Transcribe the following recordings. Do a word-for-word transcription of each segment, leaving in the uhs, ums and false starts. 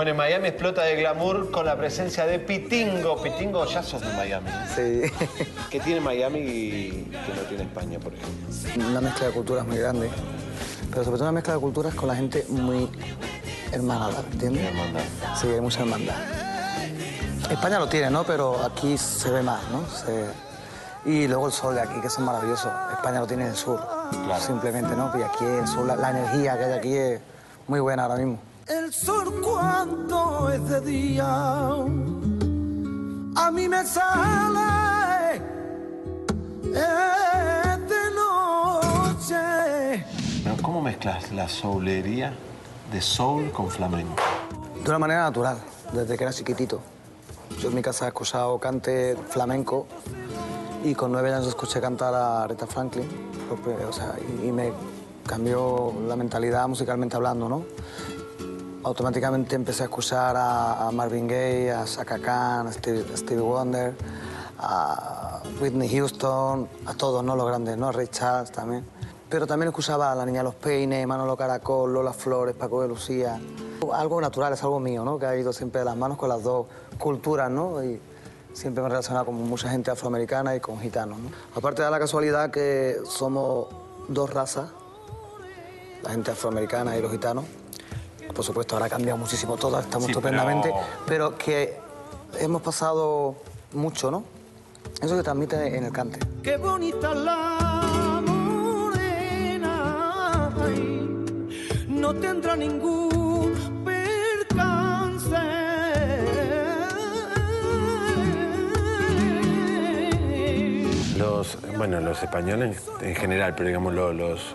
Bueno, en Miami explota de glamour con la presencia de Pitingo. Pitingo, ya sos de Miami. Sí. ¿Qué tiene Miami y que no tiene España, por ejemplo? Una mezcla de culturas muy grande, pero sobre todo una mezcla de culturas con la gente muy hermanada, ¿entiendes? Hermandad. Sí, hay mucha hermandad. España lo tiene, ¿no? Pero aquí se ve más, ¿no? Se... Y luego el sol de aquí, que es maravilloso. España lo tiene en el sur, claro. Simplemente, ¿no? Y aquí el sur, la, la energía que hay aquí es muy buena ahora mismo. El sol cuando es de día, a mí me sale de noche. Pero ¿cómo mezclas la soulería de soul con flamenco? De una manera natural, desde que era chiquitito. Yo en mi casa he escuchado cante flamenco. Y con nueve años escuché cantar a Aretha Franklin, o sea, y, y me cambió la mentalidad musicalmente hablando, ¿no? Automáticamente empecé a escuchar a, a Marvin Gaye, a Chaka Khan, a Stevie, a Stevie Wonder, a Whitney Houston, a todos, ¿no? Los grandes, ¿no? A Ray Charles también. Pero también escuchaba a la niña Los Peines, Manolo Caracol, Lola Flores, Paco de Lucía. Algo natural, es algo mío, ¿no? Que ha ido siempre de las manos con las dos culturas, ¿no? Y, siempre me he relacionado con mucha gente afroamericana y con gitanos, ¿no? Aparte de la casualidad que somos dos razas, la gente afroamericana y los gitanos. Por supuesto, ahora ha cambiado muchísimo todo, estamos sí, estupendamente, pero... pero que hemos pasado mucho, ¿no? Eso se transmite en el cante. Qué bonita la morena, no tendrá ningún percance. Los, bueno, los españoles en general, pero digamos los, los,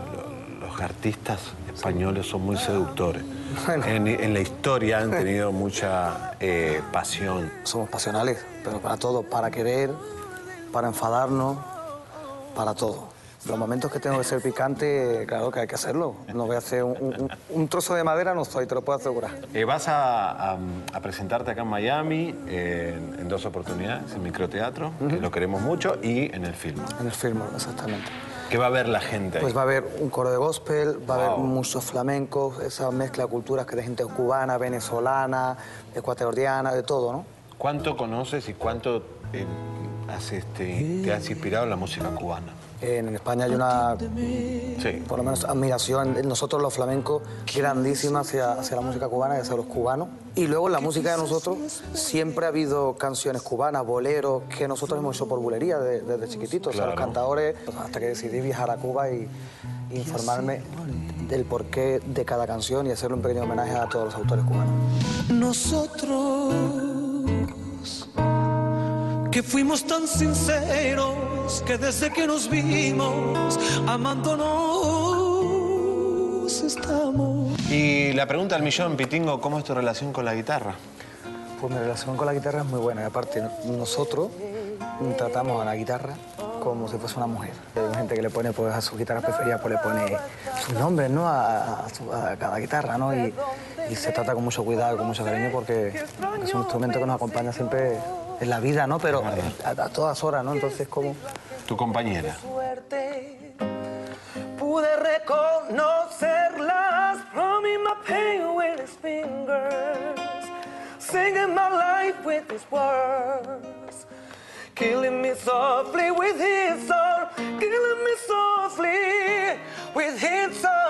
los artistas españoles son muy seductores. Bueno. En, en la historia han tenido mucha eh, pasión. Somos pasionales, pero para todo, para querer, para enfadarnos, para todo. Los momentos que tengo que ser picante, claro que hay que hacerlo. No voy a hacer un, un, un trozo de madera, no estoy, te lo puedo asegurar. Eh, vas a, a, a presentarte acá en Miami eh, en, en dos oportunidades, en microteatro, uh-huh. que lo queremos mucho, y en el film. En el film, exactamente. ¿Qué va a ver la gente ahí? Pues va a haber un coro de gospel, va wow. a haber muchos flamencos, esa mezcla de culturas que de gente cubana, venezolana, ecuatoriana, de todo, ¿no? ¿Cuánto conoces y cuánto eh, has, este, te has inspirado en la música cubana? En España hay una, sí. por lo menos, admiración, nosotros los flamencos, grandísima hacia, hacia la música cubana y hacia los cubanos. Y luego en la música de nosotros siempre ha habido canciones cubanas, boleros, que nosotros hemos hecho por bulería de, desde chiquititos. Claro. O sea, los cantadores, hasta que decidí viajar a Cuba y, y informarme del porqué de cada canción y hacerle un pequeño homenaje a todos los autores cubanos. Nosotros, que fuimos tan sinceros, que desde que nos vimos, amándonos estamos. Y la pregunta al millón, Pitingo, ¿cómo es tu relación con la guitarra? Pues mi relación con la guitarra es muy buena. Y aparte, nosotros tratamos a la guitarra como si fuese una mujer. Hay gente que le pone pues, a sus guitarras preferidas, pues le pone sus nombres, ¿no? A, a, su, a cada guitarra, ¿no? Y, y se trata con mucho cuidado, con mucho cariño, porque es un instrumento que nos acompaña siempre... En la vida, ¿no? Pero a, a todas horas, ¿no? Entonces, ¿cómo? Tu compañera. Pude reconocerlas from my pain with his fingers, singing my life with his words, killing me softly with his soul, killing me softly with his soul.